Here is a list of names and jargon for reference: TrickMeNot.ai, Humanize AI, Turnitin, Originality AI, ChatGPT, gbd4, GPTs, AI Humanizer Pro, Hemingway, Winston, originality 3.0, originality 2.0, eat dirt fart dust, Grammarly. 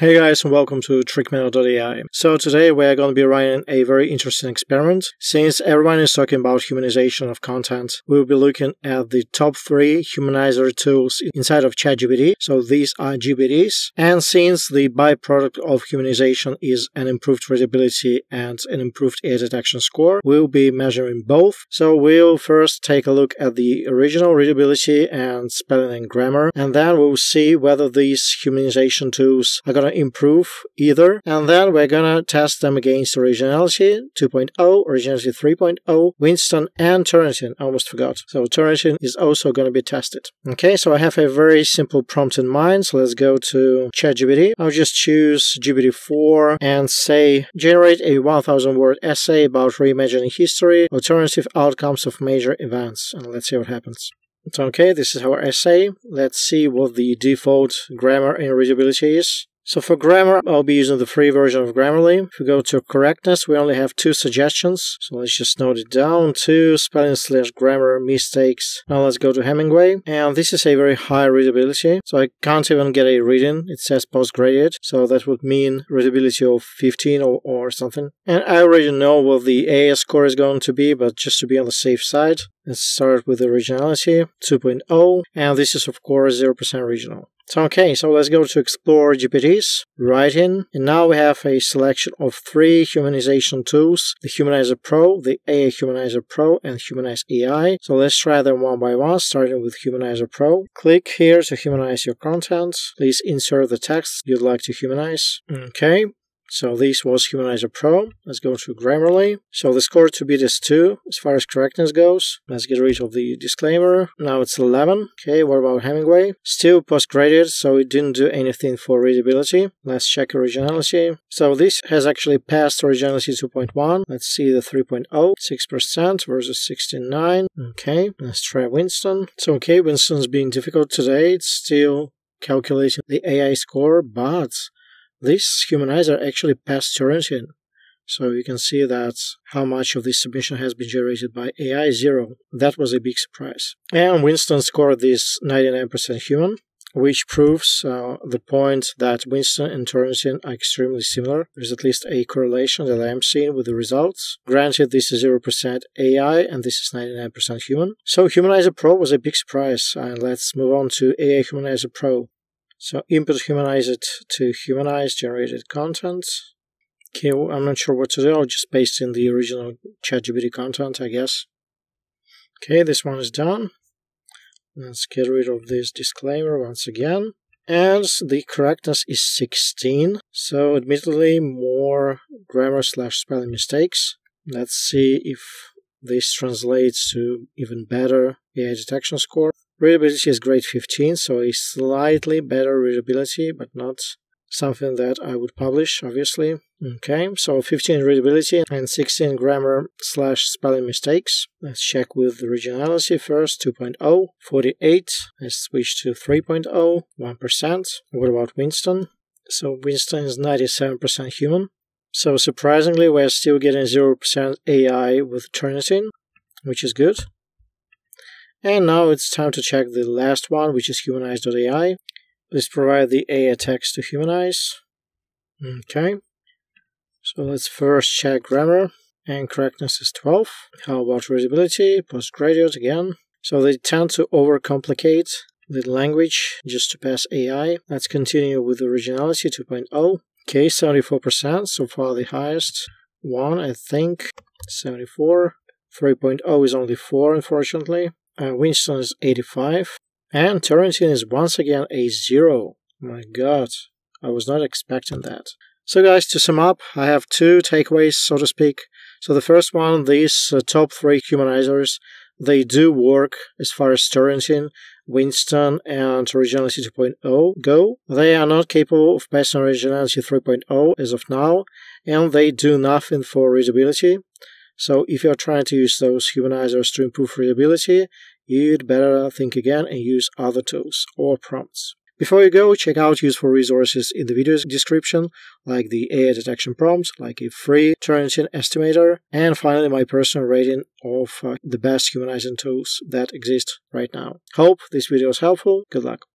Hey guys, and welcome to TrickMeNot.ai. So today we are going to be running a very interesting experiment. Since everyone is talking about humanization of content, we'll be looking at the top 3 humanizer tools inside of ChatGPT. So these are GPTs. And since the byproduct of humanization is an improved readability and an improved AI detection score, we'll be measuring both. So we'll first take a look at the original readability and spelling and grammar, and then we'll see whether these humanization tools are going to improve either, and then we're gonna test them against originality 2.0, originality 3.0, Winston, and Turnitin. I almost forgot. So Turnitin is also gonna be tested. Okay, so I have a very simple prompt in mind. So let's go to ChatGPT. I'll just choose gbd4 and say generate a 1,000-word essay about reimagining history, alternative outcomes of major events, and let's see what happens. Okay, this is our essay. Let's see what the default grammar and readability is. So for grammar, I'll be using the free version of Grammarly. If we go to correctness, we only have 2 suggestions. So let's just note it down to spelling/grammar mistakes. Now let's go to Hemingway. And this is a very high readability. So I can't even get a reading. It says postgraduate. So that would mean readability of 15 or something. And I already know what the AI score is going to be, but just to be on the safe side, let's start with originality 2.0. And this is, of course, 0% regional. Okay, so let's go to explore GPTs, writing, and now we have a selection of 3 humanization tools, the Humanizer Pro, the AI Humanizer Pro, and Humanize AI. So let's try them one by one, starting with Humanizer Pro. Click here to humanize your content. Please insert the text you'd like to humanize. Okay. So this was Humanizer Pro. Let's go to Grammarly. So the score to beat is 2 as far as correctness goes. Let's get rid of the disclaimer. Now it's 11. Okay, what about Hemingway? Still postgraduate, so it didn't do anything for readability. Let's check originality. So this has actually passed originality 2.1. Let's see the 3.0. 6% versus 69. Okay, let's try Winston. So okay, Winston's being difficult today. It's still calculating the AI score, but this humanizer actually passed Turnitin, so you can see that how much of this submission has been generated by AI, 0. That was a big surprise. And Winston scored this 99% human, which proves the point that Winston and Turnitin are extremely similar. There's at least a correlation that I am seeing with the results. Granted, this is 0% AI and this is 99% human. So Humanizer Pro was a big surprise, and let's move on to AI Humanizer Pro. So input humanize it to humanize generated content. Okay, I'm not sure what to do. I'll just paste in the original ChatGPT content, I guess. Okay, this one is done. Let's get rid of this disclaimer once again. And the correctness is 16. So admittedly, more grammar/spelling mistakes. Let's see if this translates to even better AI detection score. Readability is grade 15, so a slightly better readability, but not something that I would publish, obviously. Okay, so 15 readability and 16 grammar/spelling mistakes. Let's check with originality first, 2.0, 48. Let's switch to 3.0, 1%. What about Winston? So Winston is 97% human. So surprisingly, we're still getting 0% AI with Turnitin, which is good. And now it's time to check the last one, which is humanize.ai. Please provide the AI text to humanize. Okay. So let's first check grammar, and correctness is 12. How about readability? Postgraduate again. So they tend to overcomplicate the language just to pass AI. Let's continue with originality 2.0. Okay, 74%, so far the highest one, I think. 74. 3.0 is only 4, unfortunately. Winston is 85, and Turnitin is once again a 0. My god, I was not expecting that. So guys, to sum up, I have 2 takeaways, so to speak. So the first one, these top 3 humanizers, they do work as far as Turnitin, Winston, and originality 2.0 go. They are not capable of passing originality 3.0 as of now, and they do nothing for readability. So if you're trying to use those humanizers to improve readability, you'd better think again and use other tools or prompts. Before you go, check out useful resources in the video's description, like the AI detection prompts, like a free Turnitin estimator, and finally my personal rating of the best humanizing tools that exist right now. Hope this video is helpful. Good luck.